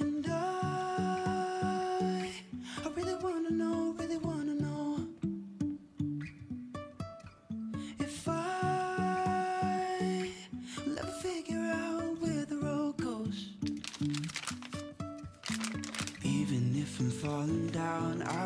And I really wanna know if I'll ever figure out where the road goes. Even if I'm falling down, I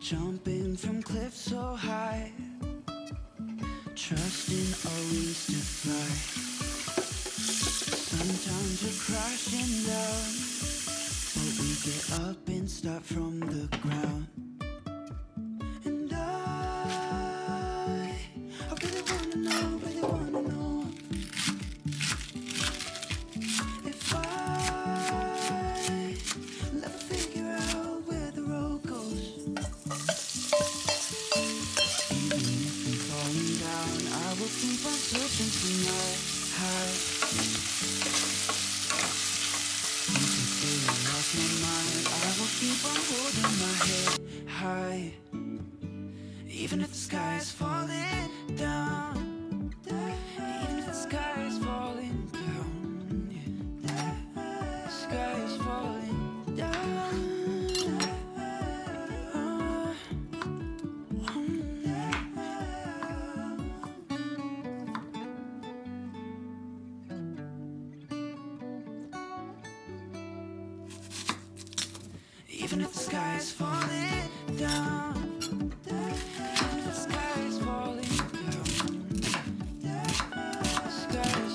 Jumping from cliffs so high, trusting our wings to fly. Sometimes we're crashing down, but we get up and start from the ground. And I really wanna know if I'll ever figure out where the road goes. Keep on searching for my heart. You can say I lost my mind, I will keep on holding my head high. Even if the sky is falling down, even if the sky is falling down, the sky is falling down. Even if the sky is falling down, even if the sky is falling down, the sky is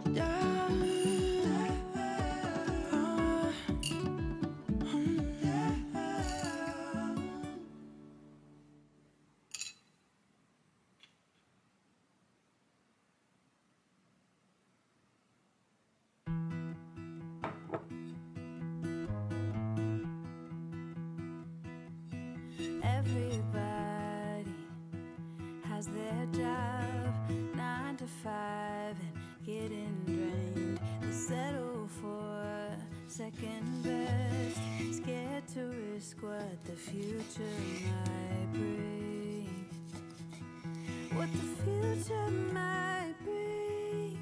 falling down. Everybody has their job, 9 to 5, and getting drained. They settle for second best, scared to risk what the future might bring. What the future might bring.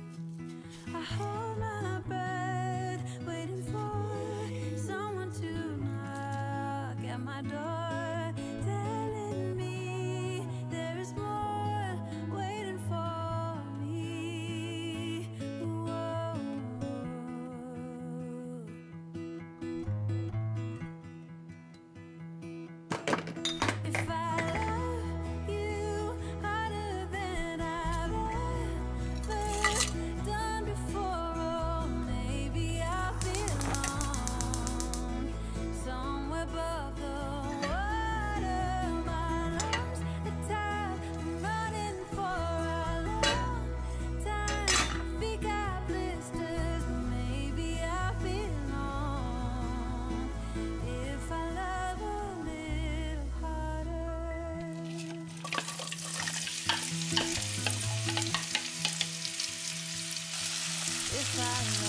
I hold my breath, waiting for someone to knock at my door. If I love her,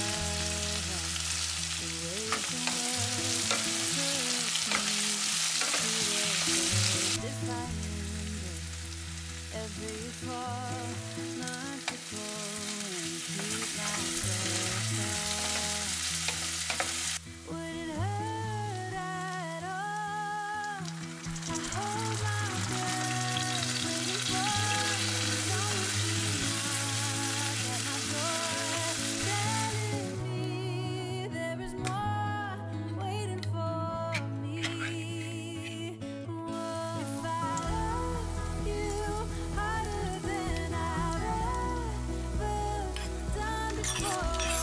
the raging world takes me to the edge. If I need her, every fall, learn to grow and keep my breath. Would it hurt at all? I hold my breath, waiting for someone to knock at my door. Oh.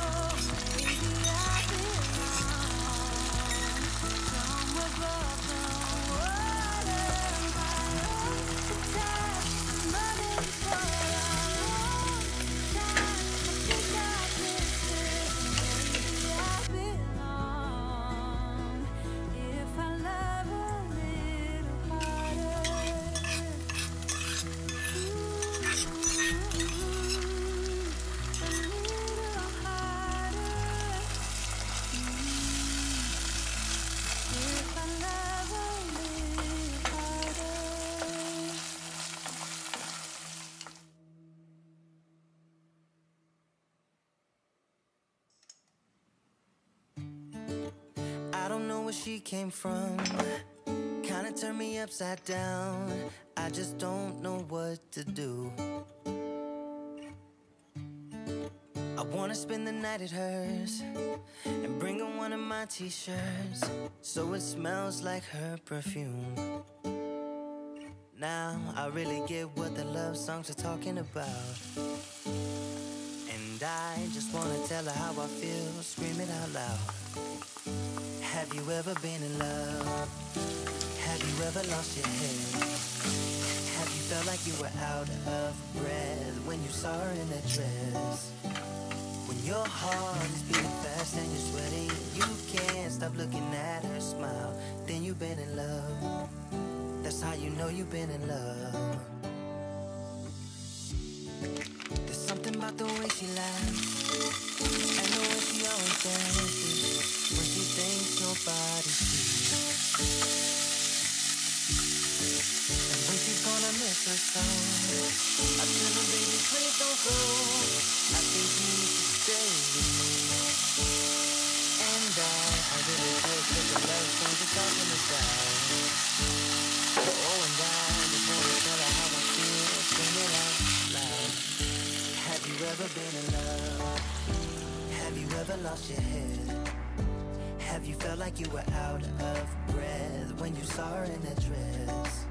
where she came from. Kinda turned me upside down. I just don't know what to do. I wanna spend the night at hers and bring her one of my t-shirts so it smells like her perfume. Now I really get what the love songs are talking about, and I just wanna tell her how I feel, scream it out loud. Have you ever been in love? Have you ever lost your head? Have you felt like you were out of breath when you saw her in that dress? When your heart is beating fast and you're sweating, you can't stop looking at her smile. Then you've been in love. That's how you know you've been in love. There's something about the way she laughs and the way she always dances when she thinks nobody sees. Gonna miss her so. I tell her, baby, please don't go. I think you need to stay with me. And I really wish that the love songs are talking about. Oh, and I just wanna tell her how I feel, sing it out loud. Have you ever been in love? Have you ever lost your head? Have you felt like you were out of breath when you saw her in that dress?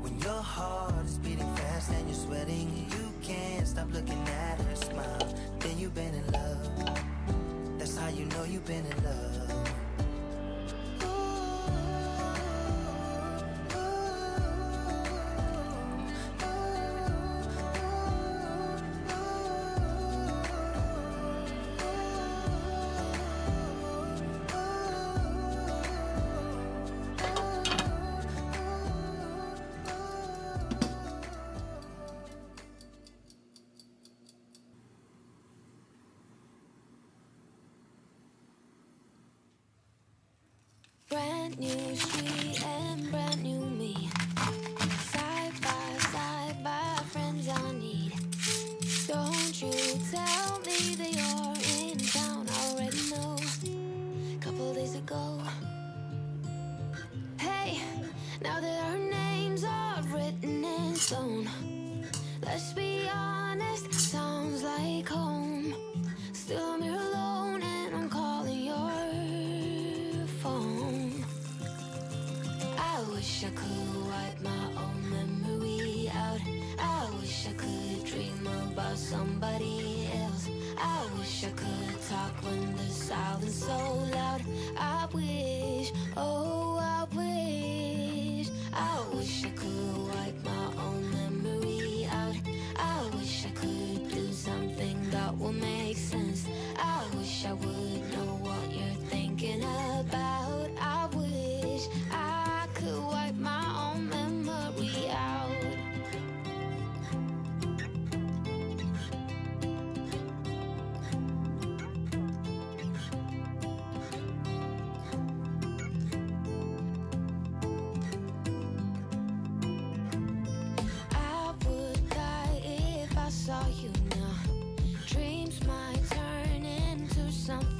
When your heart is beating fast and you're sweating, you can't stop looking at her smile. Then you've been in love. That's how you know you've been in love. New she and brand new me, side by friends I need. Don't you tell me that you're in town, I already know. Couple days ago. Hey, now that our names are written in stone, let's be honest, sounds like home. Still me alone and I'm calling your phone. I wish I could wipe my own memory out. I wish I could dream about somebody else. I wish I could talk when the silence is so loud. I wish, oh I wish. I wish I could wipe my own memory out. I wish I could do something that will make sense. I wish I would know what you're thinking about. I wish I could wipe my own memory out. I would die if I saw you now. Dreams might turn into something.